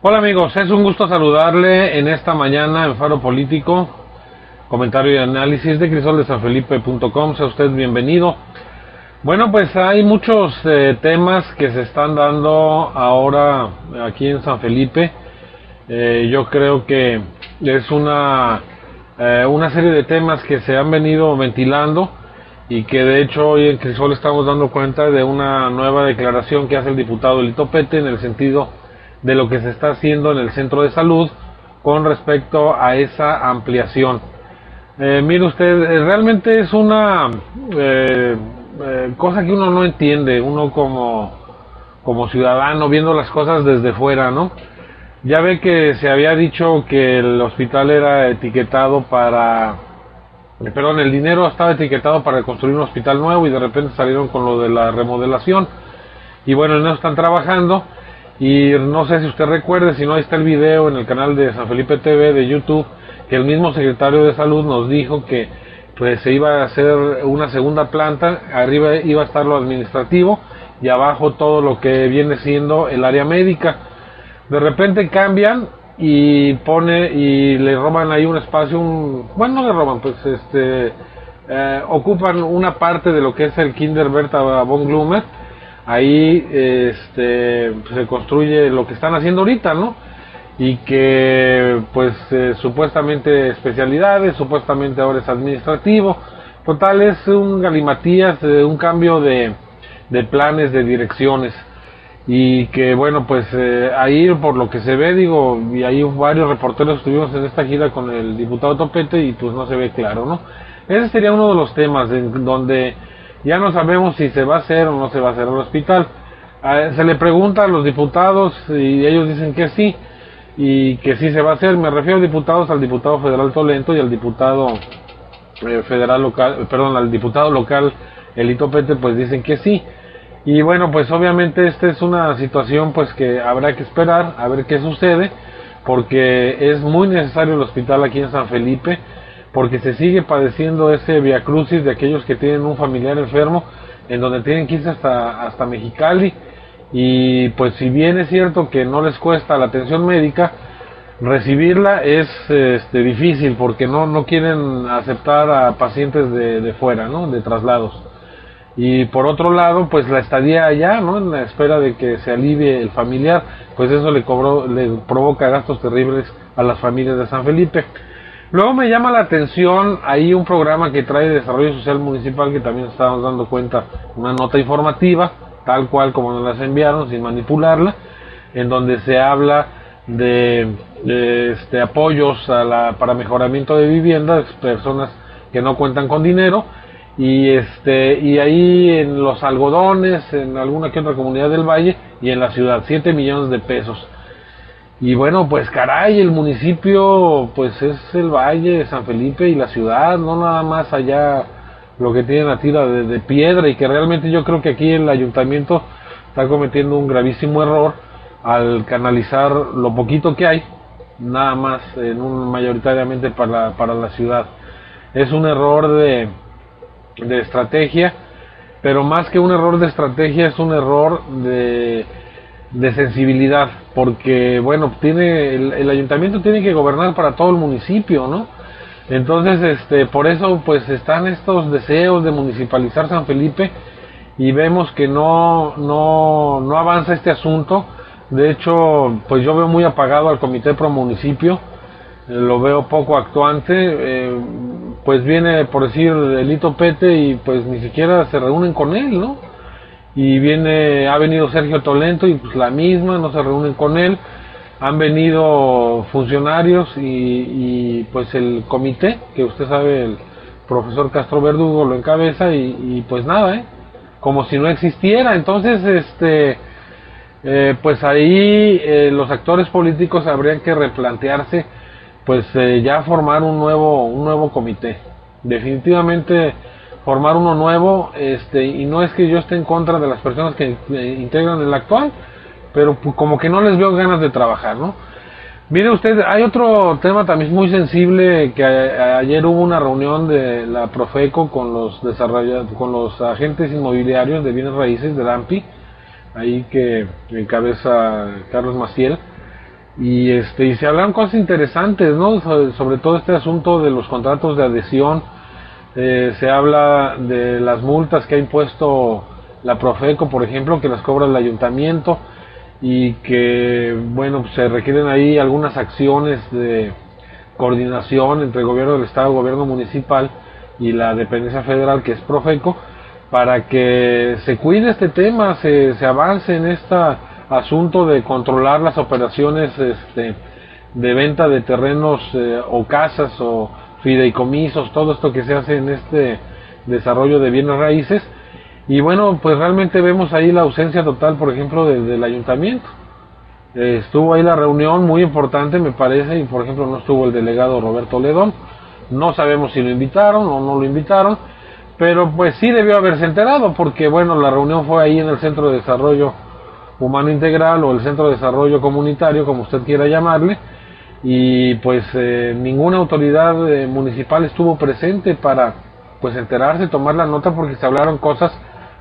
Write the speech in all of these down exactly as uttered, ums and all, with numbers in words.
Hola amigos, es un gusto saludarle en esta mañana en Faro Político, comentario y análisis de Crisol de San Felipe punto com, sea usted bienvenido. Bueno, pues hay muchos eh, temas que se están dando ahora aquí en San Felipe. Eh, yo creo que es una, eh, una serie de temas que se han venido ventilando y que de hecho hoy en Crisol estamos dando cuenta de una nueva declaración que hace el diputado El Topete en el sentido de lo que se está haciendo en el centro de salud con respecto a esa ampliación. Eh, mire usted, realmente es una eh, eh, cosa que uno no entiende, uno como, como ciudadano viendo las cosas desde fuera, ¿no? Ya ve que se había dicho que el hospital era etiquetado para, eh, perdón, el dinero estaba etiquetado para construir un hospital nuevo y de repente salieron con lo de la remodelación y bueno, no están trabajando. Y no sé si usted recuerde, si no, ahí está el video en el canal de San Felipe T V de YouTube, que el mismo secretario de Salud nos dijo que pues se iba a hacer una segunda planta, arriba iba a estar lo administrativo y abajo todo lo que viene siendo el área médica. De repente cambian y pone y le roban ahí un espacio, un, bueno, no le roban, pues este eh, ocupan una parte de lo que es el Kinder von Glumet. Ahí este, se construye lo que están haciendo ahorita, ¿no? Y que, pues, eh, supuestamente especialidades, supuestamente ahora es administrativo. Total, es un galimatías, eh, un cambio de, de planes, de direcciones. Y que, bueno, pues, eh, ahí por lo que se ve, digo, y ahí varios reporteros estuvimos en esta gira con el diputado Topete y pues no se ve claro, ¿no? Ese sería uno de los temas en donde ya no sabemos si se va a hacer o no se va a hacer el hospital. Eh, se le pregunta a los diputados y ellos dicen que sí, y que sí se va a hacer. Me refiero a diputados, al diputado federal Tolento y al diputado eh, federal local, perdón, al diputado local El Topete, pues dicen que sí. Y bueno, pues obviamente esta es una situación pues que habrá que esperar a ver qué sucede, porque es muy necesario el hospital aquí en San Felipe, porque se sigue padeciendo ese viacrucis de aquellos que tienen un familiar enfermo, en donde tienen que irse hasta, hasta Mexicali, y pues si bien es cierto que no les cuesta la atención médica, recibirla es este, difícil, porque no, no quieren aceptar a pacientes de, de fuera, ¿no?, de traslados. Y por otro lado, pues la estadía allá, ¿no?, en la espera de que se alivie el familiar, pues eso le, cobró, le provoca gastos terribles a las familias de San Felipe. Luego me llama la atención ahí un programa que trae Desarrollo Social Municipal, que también estamos dando cuenta, una nota informativa, tal cual como nos las enviaron, sin manipularla, en donde se habla de, de este, apoyos a la, para mejoramiento de viviendas, personas que no cuentan con dinero, y, este, y ahí en Los Algodones, en alguna que otra comunidad del Valle, y en la ciudad, siete millones de pesos. Y bueno, pues caray, el municipio pues es el Valle de San Felipe y la ciudad, no nada más allá lo que tienen la tira de, de piedra, y que realmente yo creo que aquí el ayuntamiento está cometiendo un gravísimo error al canalizar lo poquito que hay, nada más en un, mayoritariamente para, para la ciudad. Es un error de, de estrategia, pero más que un error de estrategia es un error de... de sensibilidad, porque bueno, tiene el, el ayuntamiento tiene que gobernar para todo el municipio, ¿no? Entonces, este, por eso pues están estos deseos de municipalizar San Felipe y vemos que no no no avanza este asunto. De hecho, pues yo veo muy apagado al Comité Pro Municipio, eh, lo veo poco actuante, eh, pues viene por decir El Topete y pues ni siquiera se reúnen con él, ¿no? Y viene, ha venido Sergio Tolento y pues la misma, no se reúnen con él, han venido funcionarios y, y pues el comité, que usted sabe, el profesor Castro Verdugo lo encabeza y, y pues nada, ¿eh? Como si no existiera. Entonces, este eh, pues ahí eh, los actores políticos habrían que replantearse, pues eh, ya formar un nuevo, un nuevo comité, definitivamente formar uno nuevo, este, y no es que yo esté en contra de las personas que eh, integran el actual, pero pues, como que no les veo ganas de trabajar, ¿no? Mire usted, hay otro tema también muy sensible, que a, ayer hubo una reunión de la Profeco con los desarrolladores, con los agentes inmobiliarios de bienes raíces de AMPI, ahí que encabeza Carlos Maciel, y este y se hablaron cosas interesantes, ¿no? Sobre, sobre todo este asunto de los contratos de adhesión. Eh, se habla de las multas que ha impuesto la Profeco, por ejemplo, que las cobra el ayuntamiento, y que, bueno, pues se requieren ahí algunas acciones de coordinación entre el gobierno del estado, el gobierno municipal y la dependencia federal que es Profeco, para que se cuide este tema, se, se avance en este asunto de controlar las operaciones este, de venta de terrenos eh, o casas o fideicomisos, todo esto que se hace en este desarrollo de bienes raíces. Y bueno, pues realmente vemos ahí la ausencia total, por ejemplo, de, del ayuntamiento. Eh, estuvo ahí la reunión, muy importante me parece, y por ejemplo no estuvo el delegado Roberto Ledón. No sabemos si lo invitaron o no lo invitaron, pero pues sí debió haberse enterado, porque bueno, la reunión fue ahí en el Centro de Desarrollo Humano Integral, o el Centro de Desarrollo Comunitario, como usted quiera llamarle, y pues eh, ninguna autoridad eh, municipal estuvo presente para pues enterarse, tomar la nota, porque se hablaron cosas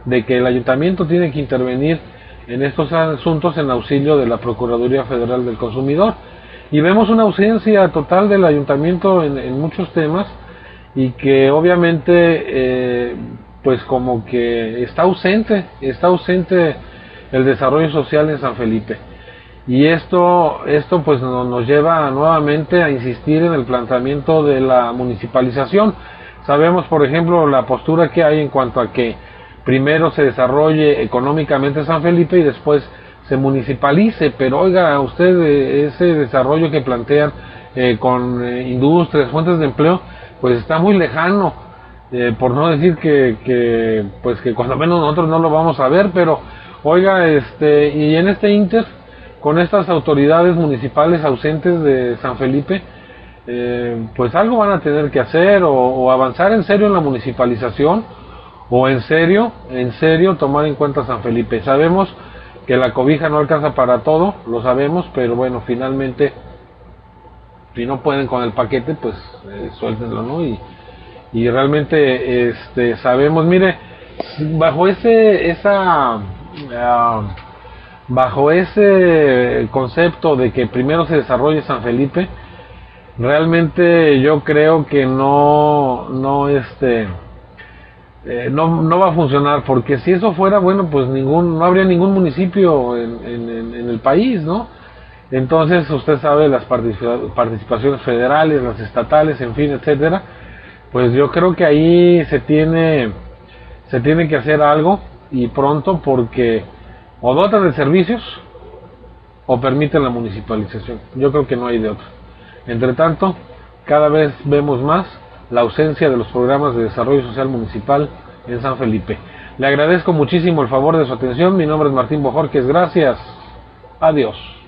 de que el ayuntamiento tiene que intervenir en estos asuntos en auxilio de la Procuraduría Federal del Consumidor. Y vemos una ausencia total del ayuntamiento en, en muchos temas, y que obviamente eh, pues como que está ausente, está ausente el desarrollo social en San Felipe. Y esto, esto pues no, nos lleva nuevamente a insistir en el planteamiento de la municipalización. Sabemos, por ejemplo, la postura que hay en cuanto a que primero se desarrolle económicamente San Felipe y después se municipalice, pero oiga usted, ese desarrollo que plantean eh, con eh, industrias, fuentes de empleo, pues está muy lejano, eh, por no decir que, que, pues que cuando menos nosotros no lo vamos a ver, pero oiga, este y en este ínter, con estas autoridades municipales ausentes de San Felipe, eh, pues algo van a tener que hacer, o, o avanzar en serio en la municipalización, o en serio, en serio tomar en cuenta San Felipe. Sabemos que la cobija no alcanza para todo, lo sabemos, pero bueno, finalmente si no pueden con el paquete, pues eh, suéltenlo, ¿no? Y, y realmente este, sabemos, mire, bajo ese esa uh, bajo ese concepto de que primero se desarrolle San Felipe, realmente yo creo que no no este Eh, no, no va a funcionar, porque si eso fuera, bueno, pues ningún, no habría ningún municipio en, en, en el país, ¿no? Entonces, usted sabe, las participaciones federales, las estatales, en fin, etcétera, pues yo creo que ahí se tiene, se tiene que hacer algo, y pronto, porque o dotan de servicios o permiten la municipalización. Yo creo que no hay de otro. Entre tanto, cada vez vemos más la ausencia de los programas de desarrollo social municipal en San Felipe. Le agradezco muchísimo el favor de su atención. Mi nombre es Martín Bojorquez. Gracias. Adiós.